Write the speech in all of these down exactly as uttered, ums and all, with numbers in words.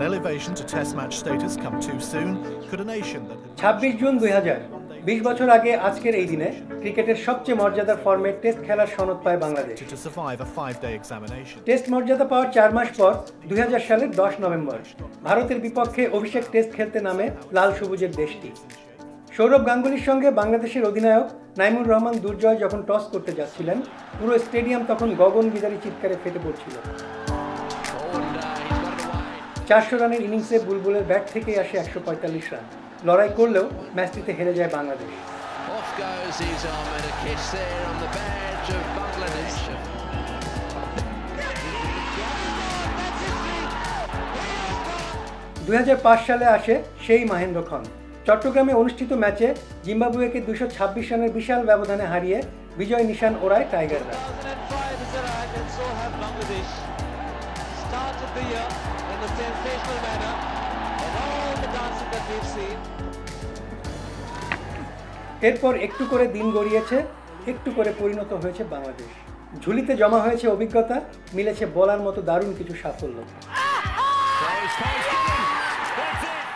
Had elevation to test match status come too soon, could a nation that twenty-six June two thousand बीस বছর আগে আজকের এই দিনে ক্রিকেটের সবচেয়ে মর্যাদার ফরম্যাট টেস্ট খেলার সনদ পায় বাংলাদেশ। টেস্ট মর্যাদা পাওয়ার চার মাস পর দুই হাজার সালের দশ নভেম্বর ভারতের বিপক্ষে অভিষেক টেস্ট খেলতে নামে লাল সবুজের দেশটি। সৌরভ গাঙ্গুলির সঙ্গে বাংলাদেশের অধিনায়ক নাইমুর রহমান দুর্জয় যখন টস করতে যাচ্ছিলেন, পুরো স্টেডিয়াম তখন গগনবিদারী চিৎকারে ফেটে পড়ছিল। চারশো রানের ইনিংসে বুলবুলের ব্যাট থেকেই আসে একশো পঁয়তাল্লিশ রান। লড়াই করলেও ম্যাচটিতে হেরে যায় বাংলাদেশ। দুই হাজার পাঁচ সালে আসে সেই মহেন্দ্র খন। চট্টগ্রামে অনুষ্ঠিত ম্যাচে জিম্বাবুয়েকে দুশো ছাব্বিশ রানের বিশাল ব্যবধানে হারিয়ে বিজয় নিশান ওড়ায় টাইগাররা। এরপর একটু করে দিন গড়িয়েছে, একটু করে পরিণত হয়েছে বাংলাদেশ। ঝুলিতে জমা হয়েছে অভিজ্ঞতা, মিলেছে বলার মতো দারুণ কিছু সাফল্য।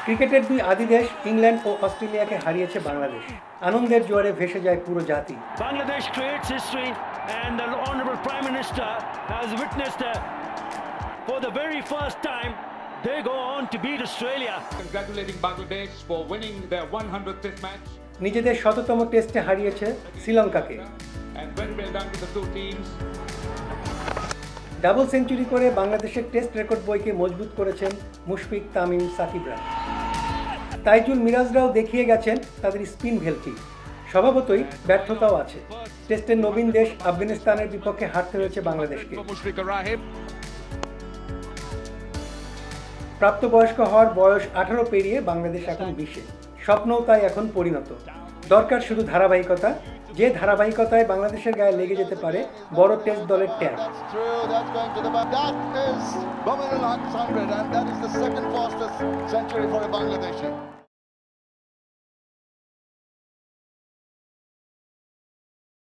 ক্রিকেটের দুই আদি দেশ ইংল্যান্ড ও অস্ট্রেলিয়াকে হারিয়েছে বাংলাদেশ। আনন্দের জোয়ারে ভেসে যায় পুরো জাতি। Bangladesh creates history and the honourable prime minister has witnessed that for the very first time. They go on to beat Australia. Congratulating Bangladesh for winning their one hundredth test match. নিজেদের শততম টেস্টে হারিয়েছে শ্রীলঙ্কাকে। And very well done to the two teams. Double century করে বাংলাদেশের test record বইকে মজবুত করেছেন মুশফিক, তামিম, সাকিবরা। তাইজুল, মিরাজরাও দেখিয়ে গেছেন তাদের স্পিন ভেলকি। স্বভাবতই ব্যর্থতাও আছে। টেস্টের নবীন দেশ আফগানিস্তানের বিপক্ষে হারতে হয়েছে বাংলাদেশকে। মুশফিকুর রাহিম প্রাপ্তবয়স্ক হওয়ার বয়স আঠারো পেরিয়ে বাংলাদেশ এখন বিশে। স্বপ্নও তাই এখন পরিণত। দরকার শুধু ধারাবাহিকতা, যে ধারাবাহিকতায় বাংলাদেশের গায়ে লেগে যেতে পারে বড় টেস্ট দলের ট্যাগ।